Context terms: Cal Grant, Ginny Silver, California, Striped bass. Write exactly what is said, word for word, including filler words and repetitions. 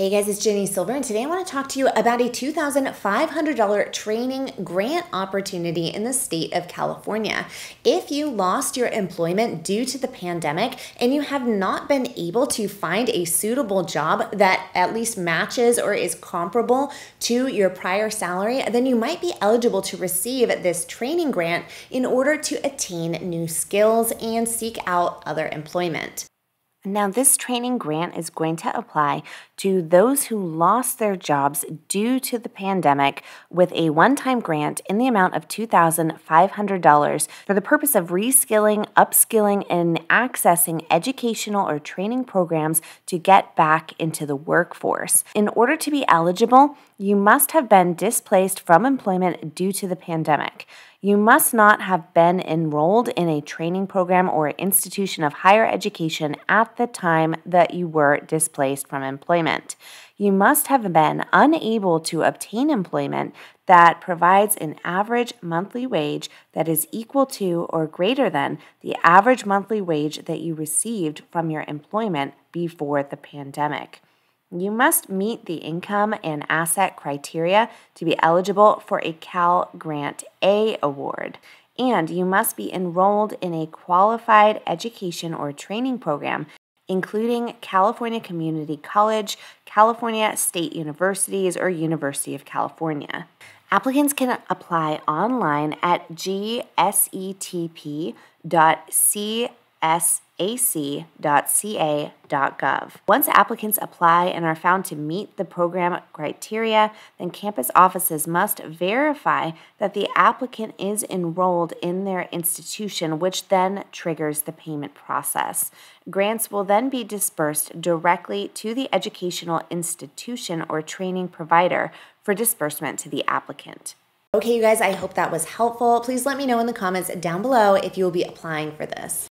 Hey guys, it's Ginny Silver, and today I want to talk to you about a two thousand five hundred dollar training grant opportunity in the state of California. If you lost your employment due to the pandemic and you have not been able to find a suitable job that at least matches or is comparable to your prior salary, then you might be eligible to receive this training grant in order to attain new skills and seek out other employment. Now, this training grant is going to apply to those who lost their jobs due to the pandemic with a one-time grant in the amount of two thousand five hundred dollars for the purpose of reskilling, upskilling, and accessing educational or training programs to get back into the workforce. In order to be eligible, you must have been displaced from employment due to the pandemic. You must not have been enrolled in a training program or institution of higher education at the time that you were displaced from employment. You must have been unable to obtain employment that provides an average monthly wage that is equal to or greater than the average monthly wage that you received from your employment before the pandemic. You must meet the income and asset criteria to be eligible for a Cal Grant A award, and you must be enrolled in a qualified education or training program, including California Community College, California State Universities, or University of California. Applicants can apply online at g s e t p dot c s a c dot c a dot gov. Once applicants apply and are found to meet the program criteria, then campus offices must verify that the applicant is enrolled in their institution, which then triggers the payment process. Grants will then be disbursed directly to the educational institution or training provider for disbursement to the applicant. Okay, you guys, I hope that was helpful. Please let me know in the comments down below if you will be applying for this.